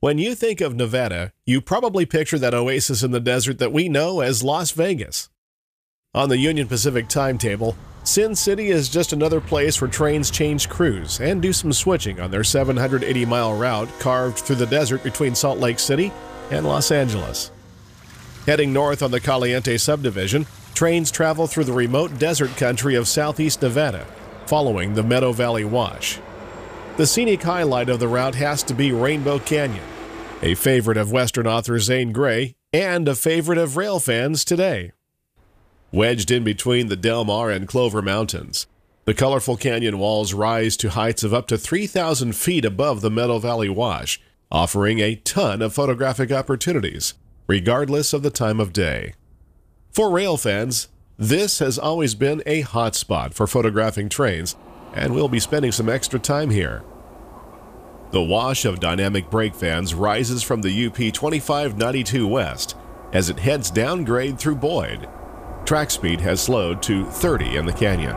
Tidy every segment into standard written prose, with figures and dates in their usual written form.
When you think of Nevada, you probably picture that oasis in the desert that we know as Las Vegas. On the Union Pacific timetable, Sin City is just another place where trains change crews and do some switching on their 780-mile route carved through the desert between Salt Lake City and Los Angeles. Heading north on the Caliente subdivision, trains travel through the remote desert country of southeast Nevada, following the Meadow Valley Wash. The scenic highlight of the route has to be Rainbow Canyon, a favorite of Western author Zane Grey and a favorite of rail fans today. Wedged in between the Del Mar and Clover Mountains, the colorful canyon walls rise to heights of up to 3,000 feet above the Meadow Valley Wash, offering a ton of photographic opportunities, regardless of the time of day. For rail fans, this has always been a hot spot for photographing trains, and we'll be spending some extra time here. The wash of dynamic brake fans rises from the UP 2592 west as it heads downgrade through Boyd. Track speed has slowed to 30 in the canyon.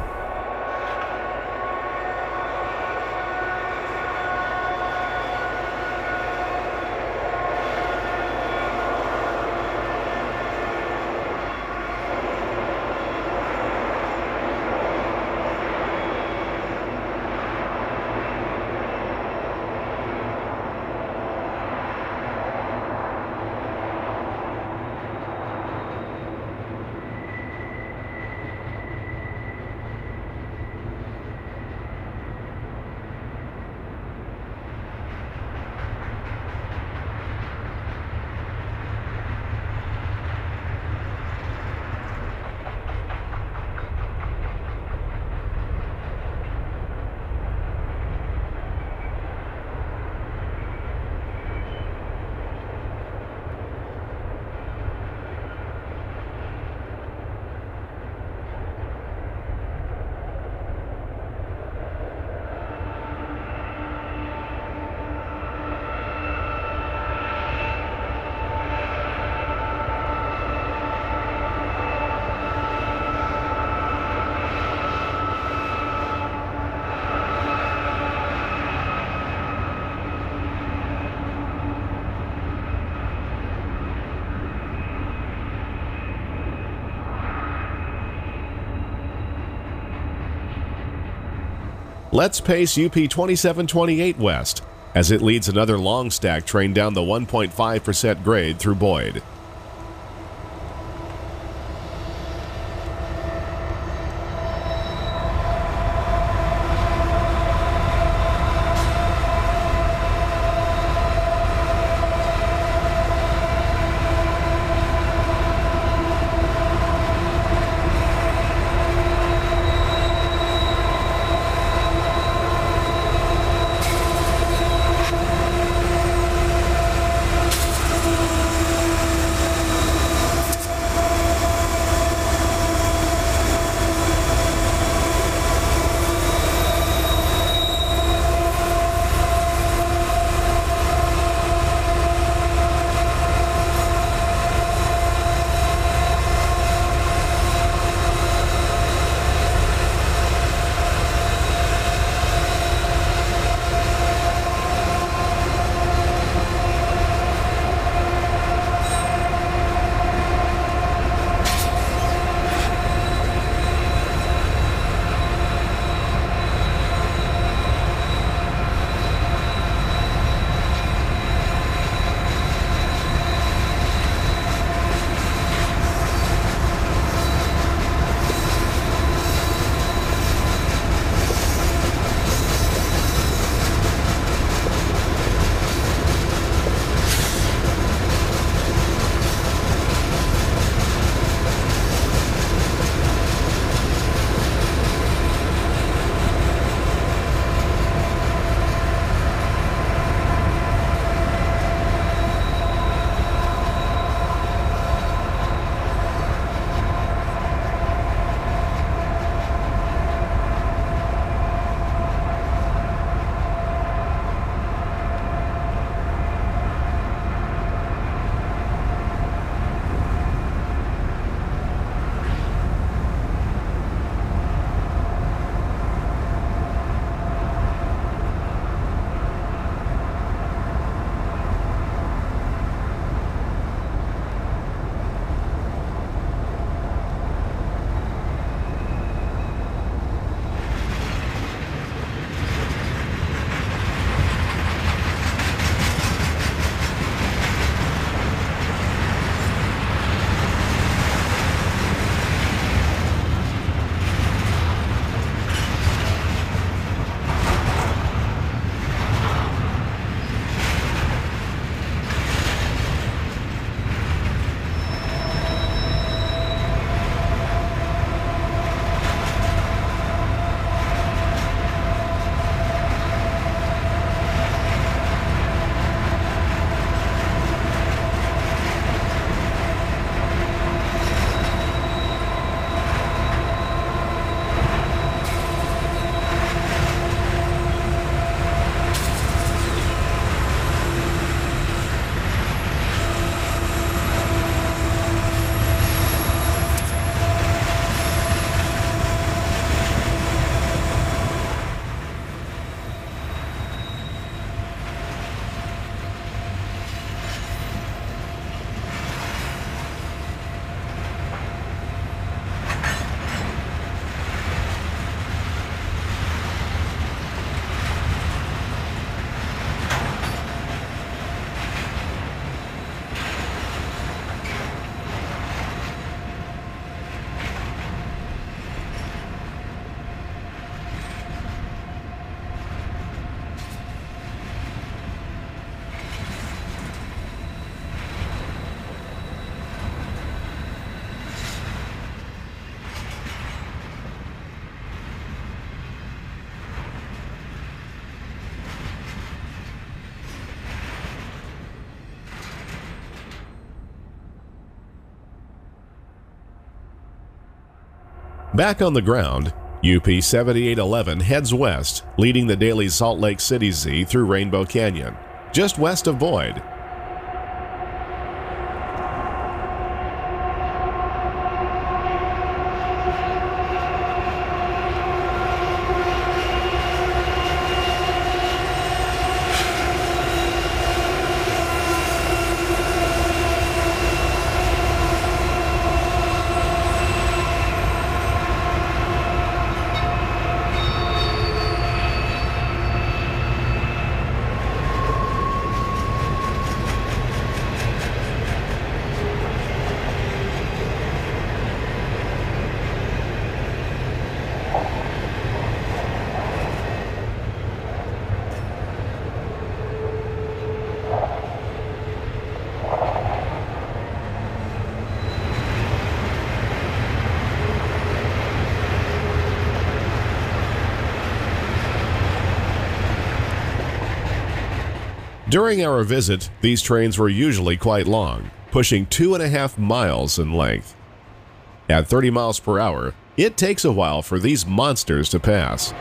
Let's pace UP 2728 west as it leads another long stack train down the 1.5% grade through Boyd. Back on the ground, UP 7811 heads west, leading the daily Salt Lake City Z through Rainbow Canyon, just west of Boyd. During our visit, these trains were usually quite long, pushing 2.5 miles in length. At 30 miles per hour, it takes a while for these monsters to pass.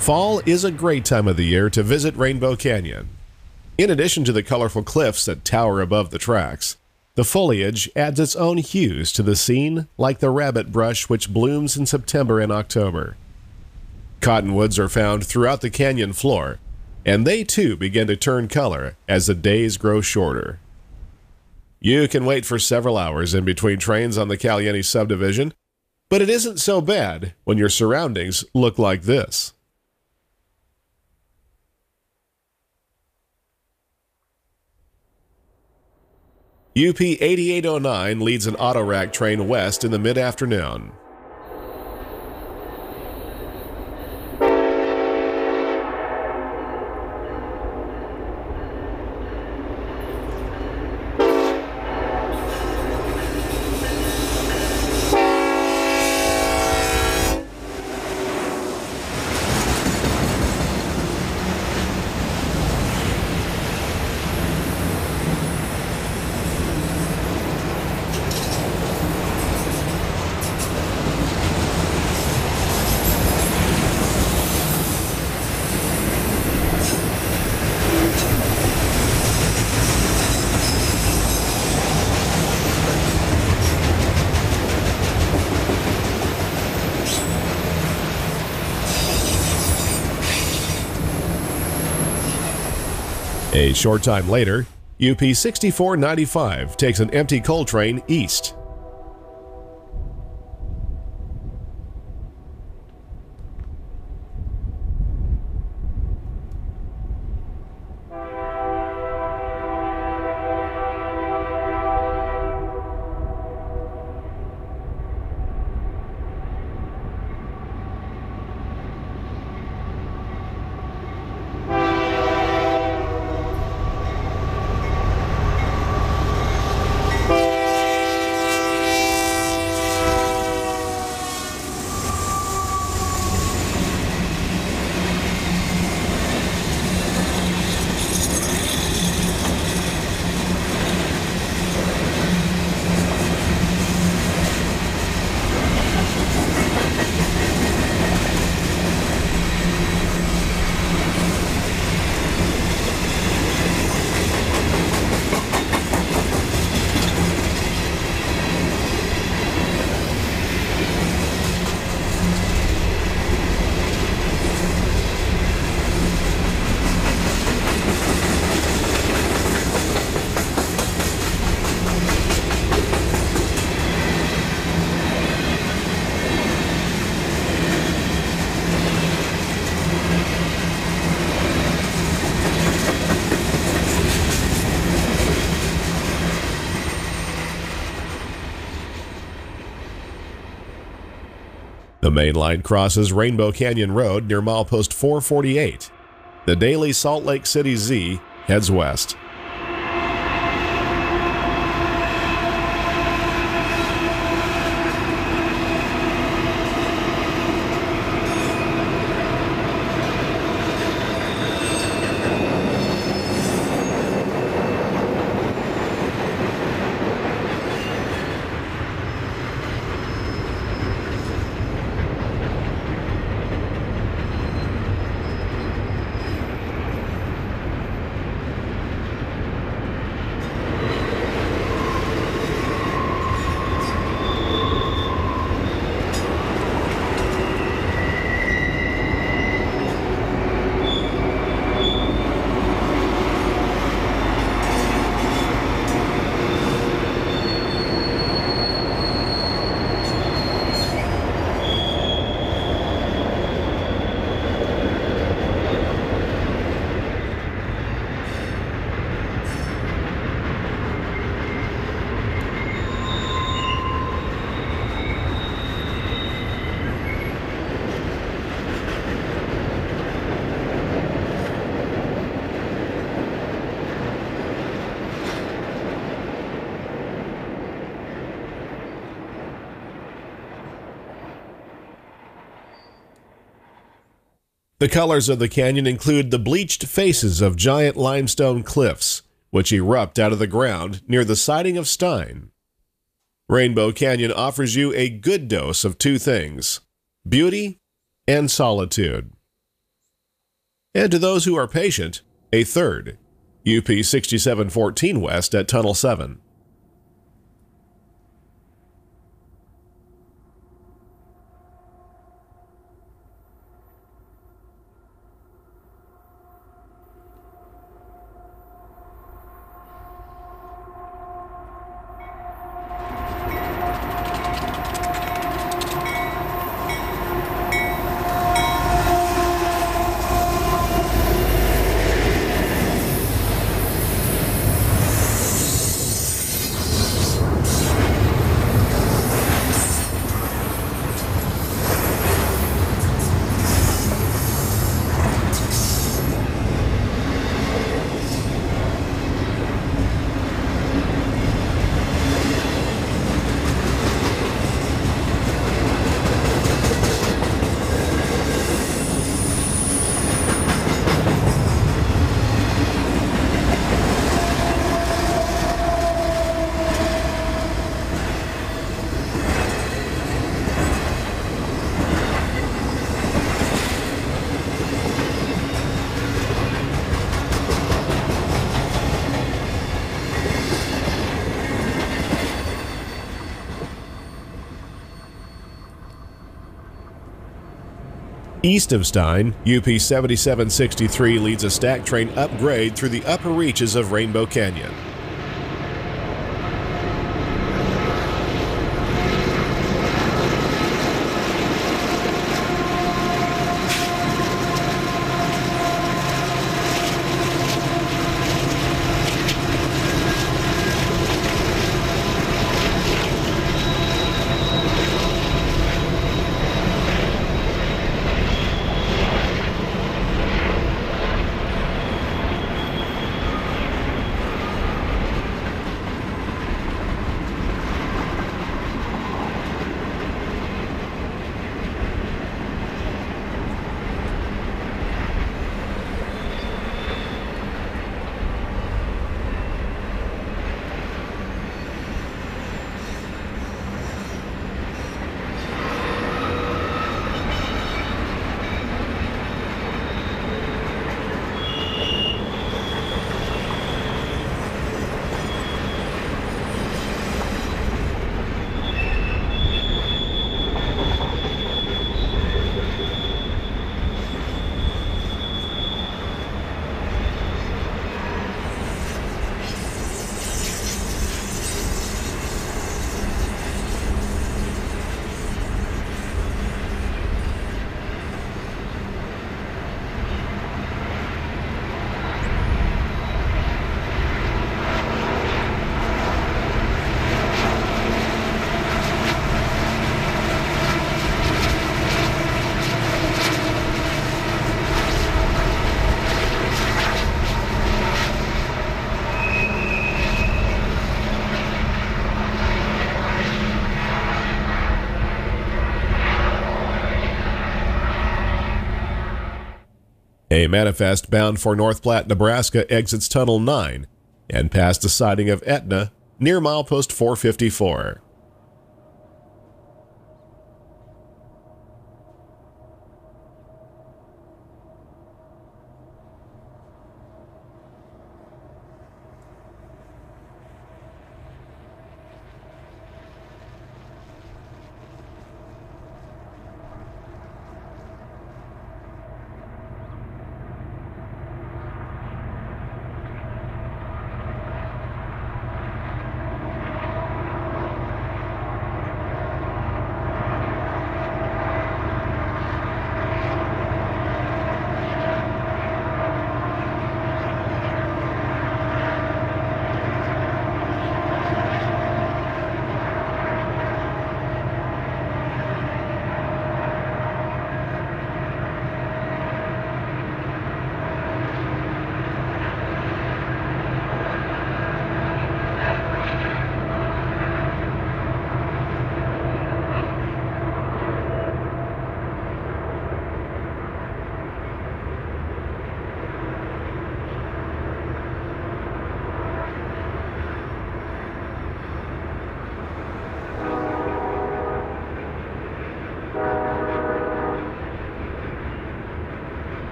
Fall is a great time of the year to visit Rainbow Canyon. In addition to the colorful cliffs that tower above the tracks, the foliage adds its own hues to the scene, like the rabbit brush which blooms in September and October. Cottonwoods are found throughout the canyon floor, and they too begin to turn color as the days grow shorter. You can wait for several hours in between trains on the Caliente subdivision, but it isn't so bad when your surroundings look like this. UP 8809 leads an auto rack train west in the mid-afternoon. A short time later, UP 6495 takes an empty coal train east. The main line crosses Rainbow Canyon Road near milepost 448. The daily Salt Lake City Z heads west. The colors of the canyon include the bleached faces of giant limestone cliffs, which erupt out of the ground near the siding of Stein. Rainbow Canyon offers you a good dose of two things: beauty and solitude. And to those who are patient, a third, UP 6714 West at Tunnel 7. East of Stein, UP 7763 leads a stack train upgrade through the upper reaches of Rainbow Canyon. A manifest bound for North Platte, Nebraska exits Tunnel 9 and past the siding of Aetna near milepost 454.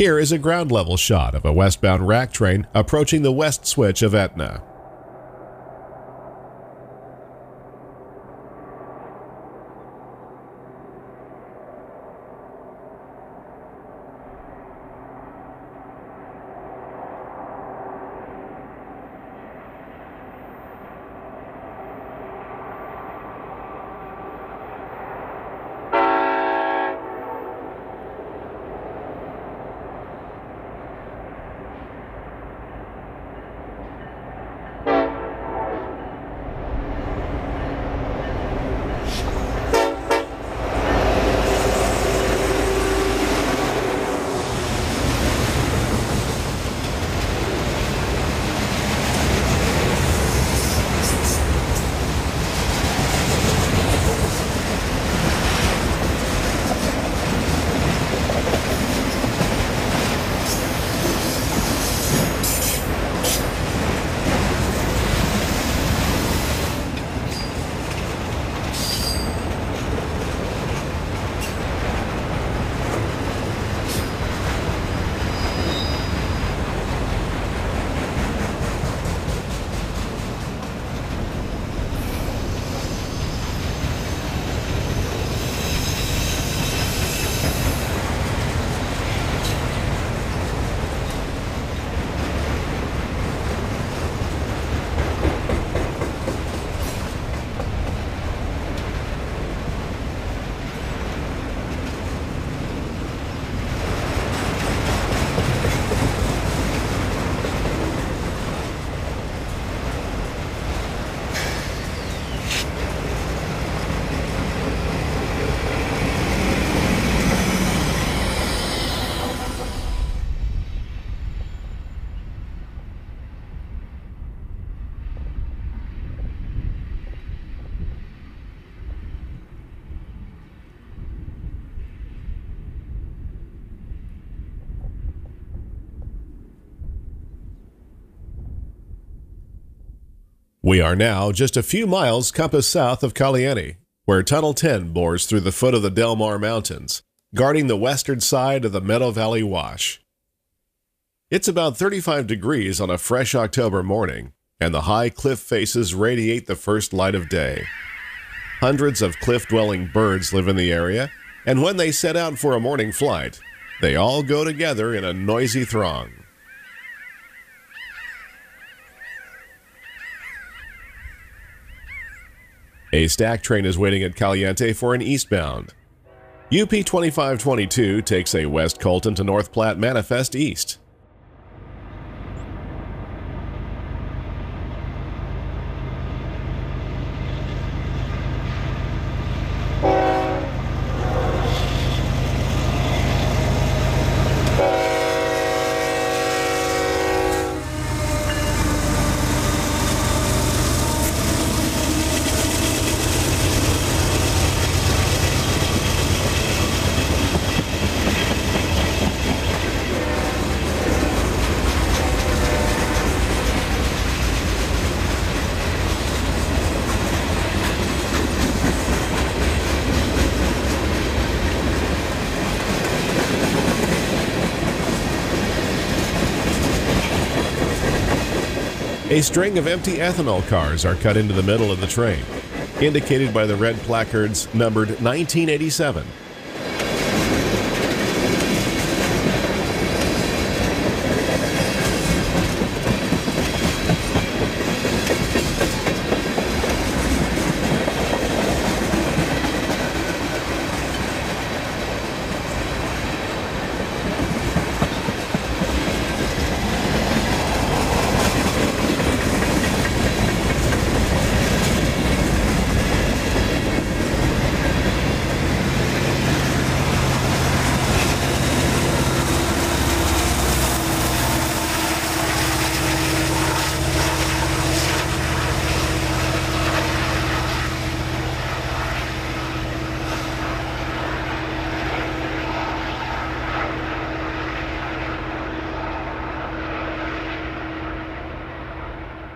Here is a ground-level shot of a westbound rack train approaching the west switch of Aetna. We are now just a few miles compass south of Caliente, where Tunnel 10 bores through the foot of the Del Mar Mountains, guarding the western side of the Meadow Valley Wash. It's about 35 degrees on a fresh October morning, and the high cliff faces radiate the first light of day. Hundreds of cliff-dwelling birds live in the area, and when they set out for a morning flight, they all go together in a noisy throng. A stack train is waiting at Caliente for an eastbound. UP 2522 takes a West Colton to North Platte manifest east. A string of empty ethanol cars are cut into the middle of the train, indicated by the red placards numbered 1987.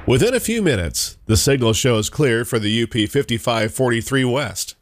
Within a few minutes, the signal shows clear for the UP 5543 West.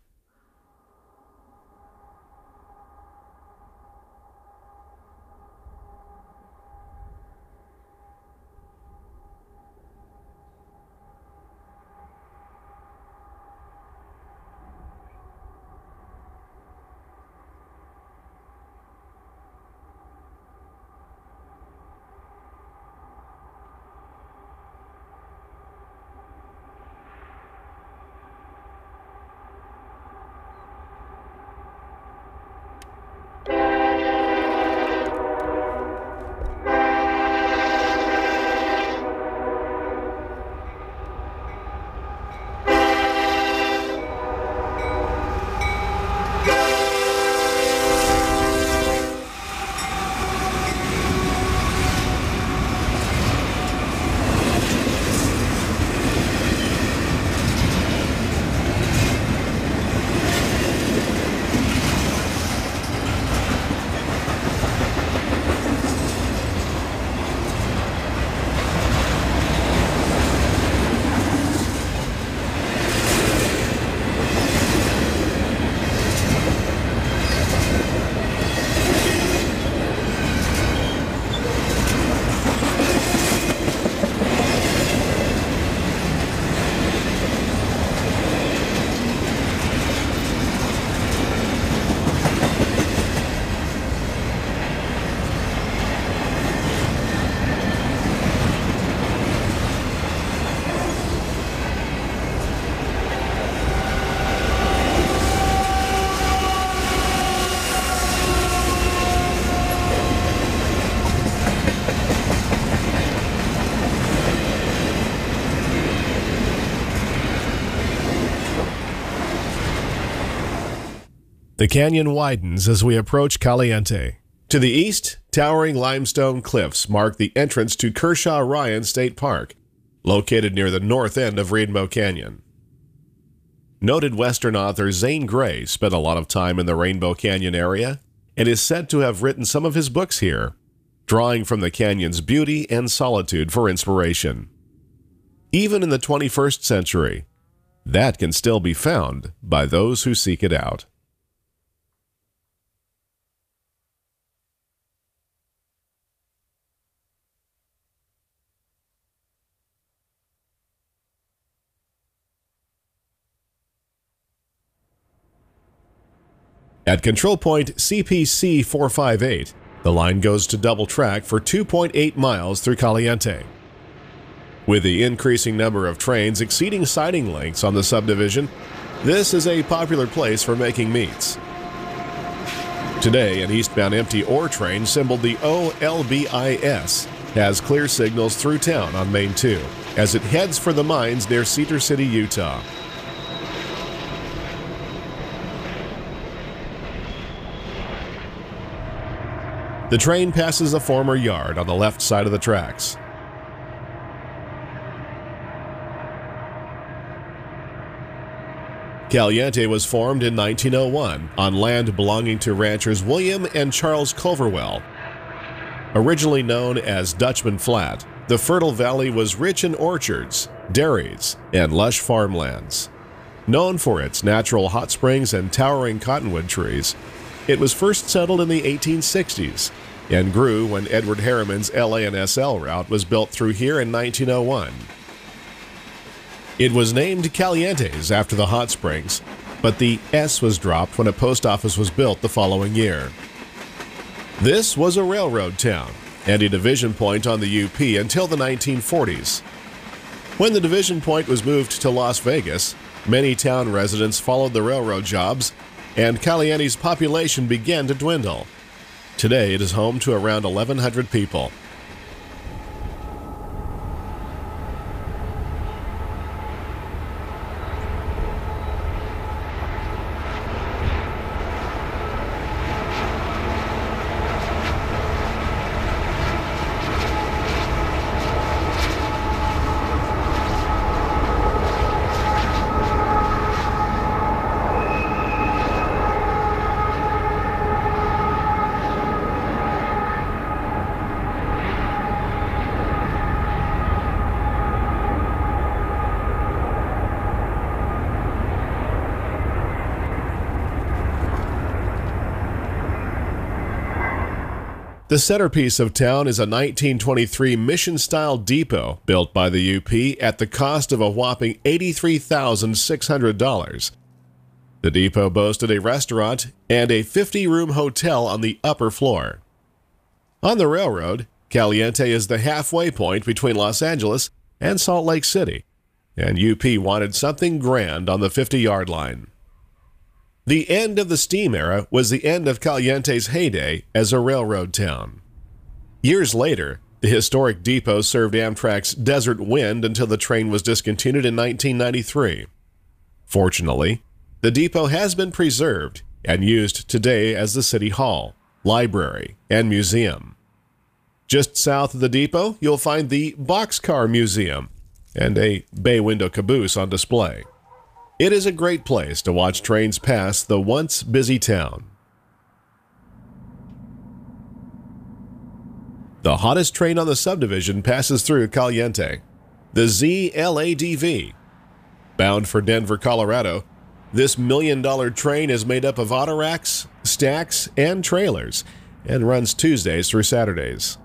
The canyon widens as we approach Caliente. To the east, towering limestone cliffs mark the entrance to Kershaw Ryan State Park, located near the north end of Rainbow Canyon. Noted Western author Zane Grey spent a lot of time in the Rainbow Canyon area and is said to have written some of his books here, drawing from the canyon's beauty and solitude for inspiration. even in the 21st century, that can still be found by those who seek it out. At control point CPC-458, the line goes to double track for 2.8 miles through Caliente. With the increasing number of trains exceeding siding lengths on the subdivision, this is a popular place for making meets. Today, an eastbound empty ore train symboled the OLBIS has clear signals through town on Main 2 as it heads for the mines near Cedar City, Utah. The train passes a former yard on the left side of the tracks. Caliente was formed in 1901 on land belonging to ranchers William and Charles Culverwell. Originally known as Dutchman Flat, the fertile valley was rich in orchards, dairies, and lush farmlands. Known for its natural hot springs and towering cottonwood trees, it was first settled in the 1860s and grew when Edward Harriman's LA&SL route was built through here in 1901. It was named Calientes after the hot springs, but the S was dropped when a post office was built the following year. This was a railroad town and a division point on the UP until the 1940s. When the division point was moved to Las Vegas, many town residents followed the railroad jobs and Caliente's population began to dwindle. Today it is home to around 1,100 people. The centerpiece of town is a 1923 mission-style depot built by the UP at the cost of a whopping $83,600. The depot boasted a restaurant and a 50-room hotel on the upper floor. On the railroad, Caliente is the halfway point between Los Angeles and Salt Lake City, and UP wanted something grand on the 50-yard line. The end of the steam era was the end of Caliente's heyday as a railroad town. Years later, the historic depot served Amtrak's Desert Wind until the train was discontinued in 1993. Fortunately, the depot has been preserved and used today as the City Hall, Library, and Museum. Just south of the depot, you'll find the Boxcar Museum and a bay window caboose on display. It is a great place to watch trains pass the once busy town. The hottest train on the subdivision passes through Caliente, the ZLADV. Bound for Denver, Colorado, this $1 million train is made up of auto racks, stacks, and trailers, and runs Tuesdays through Saturdays.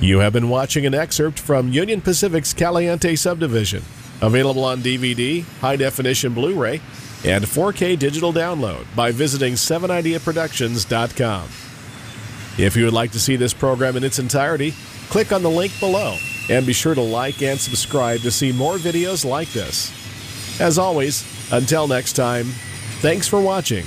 You have been watching an excerpt from Union Pacific's Caliente subdivision, available on DVD, high-definition Blu-ray, and 4K digital download by visiting 7ideaproductions.com. If you would like to see this program in its entirety, click on the link below and be sure to like and subscribe to see more videos like this. As always, until next time, thanks for watching.